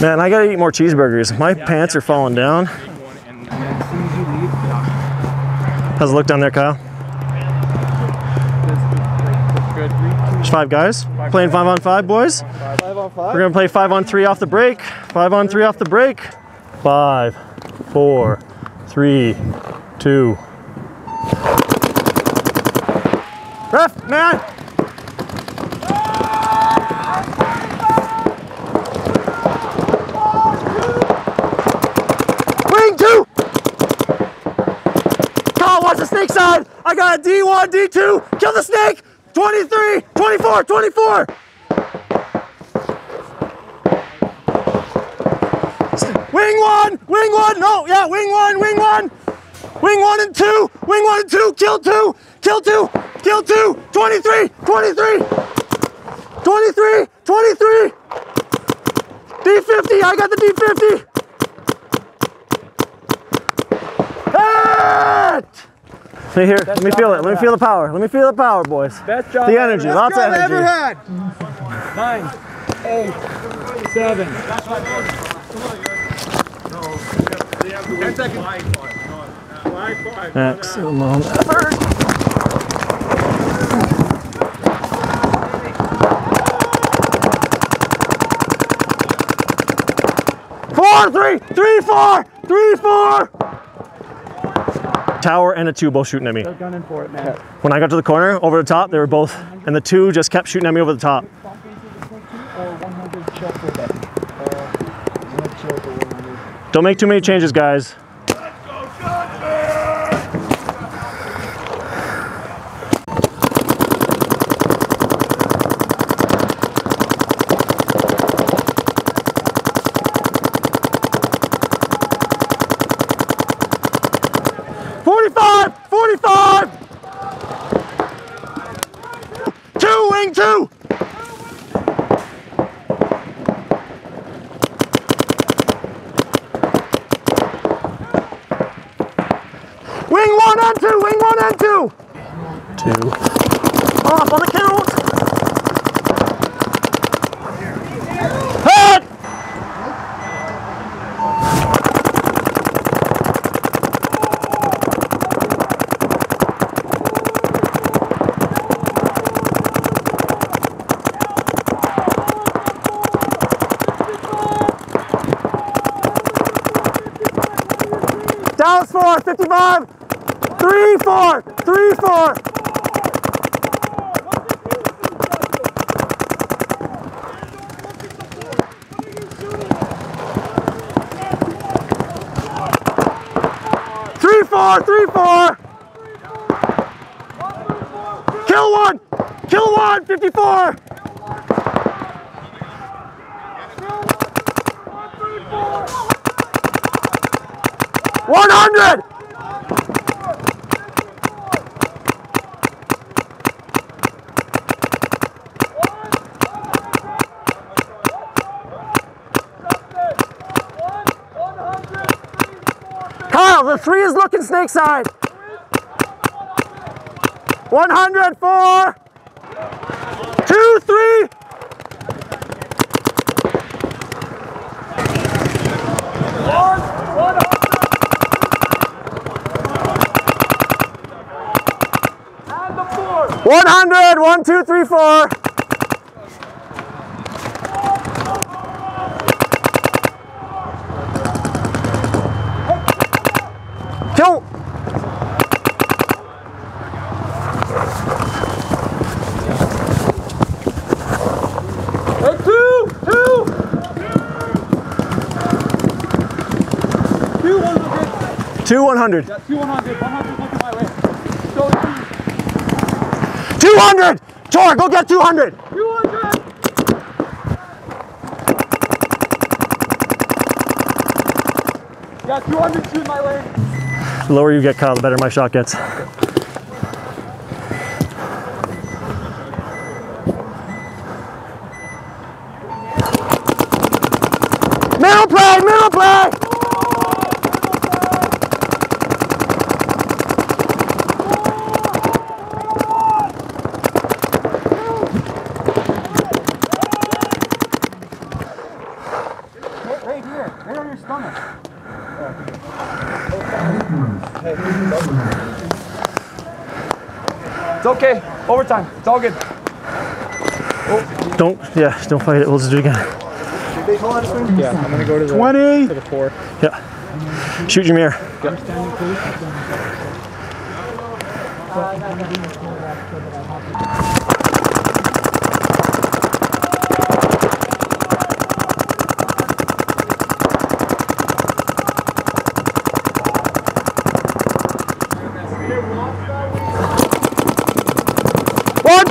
Man, I gotta eat more cheeseburgers. My pants are falling down. How's it look down there, Kyle? There's 5 guys. Playing 5-on-5, boys. 5-on-5. We're gonna play 5-on-3 off the break. 5-on-3 off the break. 5, 4, 3, 2. Ref, man! Side. I got a D1, D2, kill the snake, 23, 24, 24. Wing one, no, yeah, wing one and two, kill two, 23, D50, I got the D50. Here, let me feel it. Let me feel the power. Let me feel the power, boys. Best job. The energy. Lots of energy. Ever had. 9, 8, 7. 10 seconds. Excellent effort. Four, three, four. Tower and a two both shooting at me. They're gunning for it, man. When I got to the corner, over the top, they were both, and the two just kept shooting at me over the top. Don't make too many changes, guys. Two! Wing one and two! Two. Off on the count! Hit! Down 4, 55, 3, 4, 3, 4. Three, four. Kill one, 54. Kyle, the 3 is looking snake side. 104. 2, 3. One, two, three, four. Kill. Two 100. 200. 100 looking my way. 200! Tor, go get 200! 200! Yeah, 200 shooting my way. The lower you get, Kyle, the better my shot gets. Middle play! Lay on your stomach. It's okay. Overtime. It's all good. Oh. Don't fight it. We'll just do it again. Yeah, I'm gonna go to the 20 to the 4. Yeah. Shoot your mirror. Yep.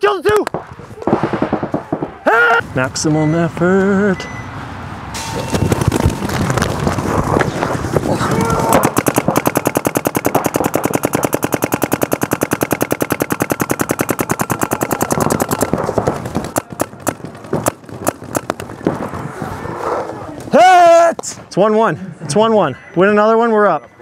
Kill the two! Ah! Maximum effort. Hit! It's 1-1. Win another one, we're up.